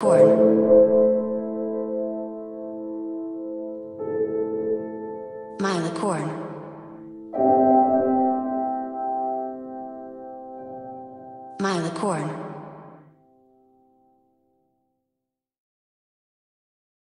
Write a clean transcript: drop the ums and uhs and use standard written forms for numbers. My Licorne. My Licorne.